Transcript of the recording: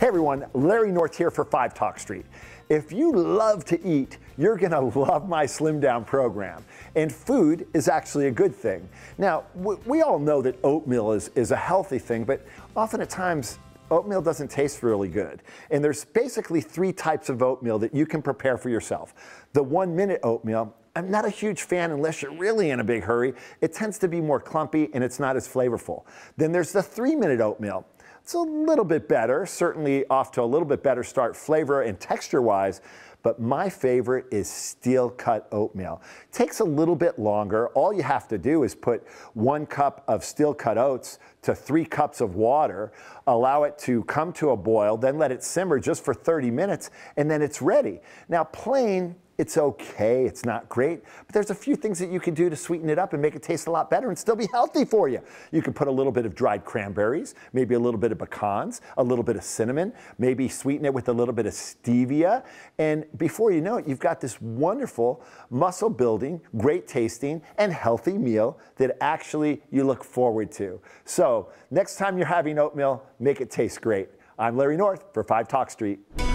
Hey everyone, Larry North here for Five Talk Street. If you love to eat, you're gonna love my Slim Down program. And food is actually a good thing. Now, we all know that oatmeal is a healthy thing, but often at times, oatmeal doesn't taste really good. And there's basically three types of oatmeal that you can prepare for yourself. The 1-minute oatmeal, I'm not a huge fan unless you're really in a big hurry. It tends to be more clumpy and it's not as flavorful. Then there's the 3-minute oatmeal. It's a little bit better, certainly off to a little bit better start flavor and texture wise, but my favorite is steel cut oatmeal. It takes a little bit longer. All you have to do is put 1 cup of steel cut oats to 3 cups of water, allow it to come to a boil, then let it simmer just for 30 minutes, and then it's ready. Now plain, it's okay, it's not great, but there's a few things that you can do to sweeten it up and make it taste a lot better and still be healthy for you. You can put a little bit of dried cranberries, maybe a little bit of pecans, a little bit of cinnamon, maybe sweeten it with a little bit of stevia, and before you know it, you've got this wonderful muscle building, great tasting, and healthy meal that actually you look forward to. So next time you're having oatmeal, make it taste great. I'm Larry North for Five Talk Street.